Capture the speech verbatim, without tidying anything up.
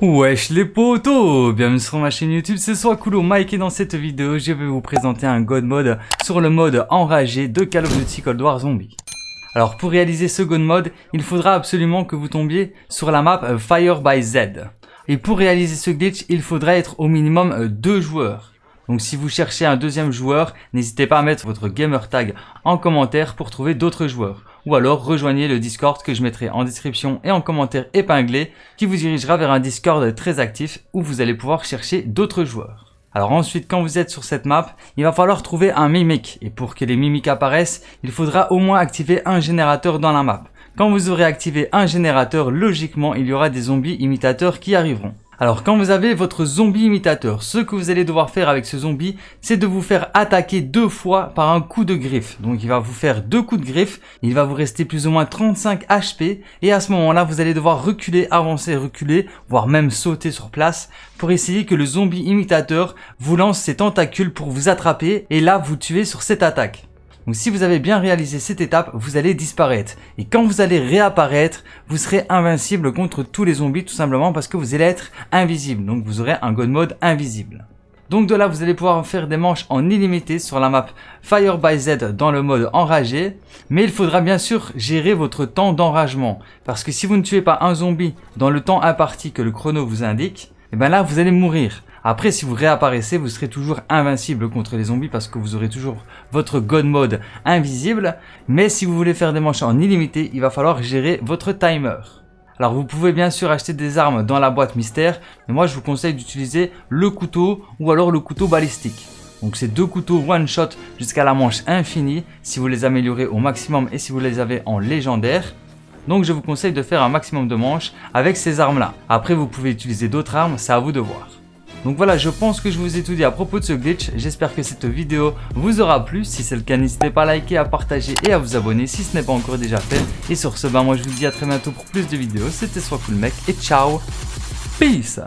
Wesh les potos, bienvenue sur ma chaîne YouTube, c'est Soiscool Mec et dans cette vidéo je vais vous présenter un God Mode sur le mode enragé de Call of Duty Cold War Zombie. Alors pour réaliser ce God Mode, il faudra absolument que vous tombiez sur la map Firebase Z. Et pour réaliser ce glitch, il faudra être au minimum deux joueurs. Donc si vous cherchez un deuxième joueur, n'hésitez pas à mettre votre gamer tag en commentaire pour trouver d'autres joueurs. Ou alors rejoignez le Discord que je mettrai en description et en commentaire épinglé qui vous dirigera vers un Discord très actif où vous allez pouvoir chercher d'autres joueurs. Alors ensuite, quand vous êtes sur cette map, il va falloir trouver un mimique et pour que les mimiques apparaissent, il faudra au moins activer un générateur dans la map. Quand vous aurez activé un générateur, logiquement il y aura des zombies imitateurs qui arriveront. Alors quand vous avez votre zombie imitateur, ce que vous allez devoir faire avec ce zombie, c'est de vous faire attaquer deux fois par un coup de griffe. Donc il va vous faire deux coups de griffe, il va vous rester plus ou moins trente-cinq H P et à ce moment-là vous allez devoir reculer, avancer, reculer, voire même sauter sur place pour essayer que le zombie imitateur vous lance ses tentacules pour vous attraper et là vous tuez sur cette attaque. Donc si vous avez bien réalisé cette étape, vous allez disparaître. Et quand vous allez réapparaître, vous serez invincible contre tous les zombies tout simplement parce que vous allez être invisible. Donc vous aurez un God Mode invisible. Donc de là, vous allez pouvoir faire des manches en illimité sur la map Fire by Z dans le mode enragé. Mais il faudra bien sûr gérer votre temps d'enragement. Parce que si vous ne tuez pas un zombie dans le temps imparti que le chrono vous indique, et bien là vous allez mourir. Après, si vous réapparaissez, vous serez toujours invincible contre les zombies parce que vous aurez toujours votre God Mode invisible. Mais si vous voulez faire des manches en illimité, il va falloir gérer votre timer. Alors vous pouvez bien sûr acheter des armes dans la boîte mystère, mais moi je vous conseille d'utiliser le couteau ou alors le couteau balistique. Donc c'est deux couteaux one shot jusqu'à la manche infinie si vous les améliorez au maximum et si vous les avez en légendaire. Donc je vous conseille de faire un maximum de manches avec ces armes là. Après vous pouvez utiliser d'autres armes, c'est à vous de voir. Donc voilà, je pense que je vous ai tout dit à propos de ce glitch. J'espère que cette vidéo vous aura plu. Si c'est le cas, n'hésitez pas à liker, à partager et à vous abonner si ce n'est pas encore déjà fait. Et sur ce, ben moi je vous dis à très bientôt pour plus de vidéos. C'était Soiscool Mec et ciao. Peace.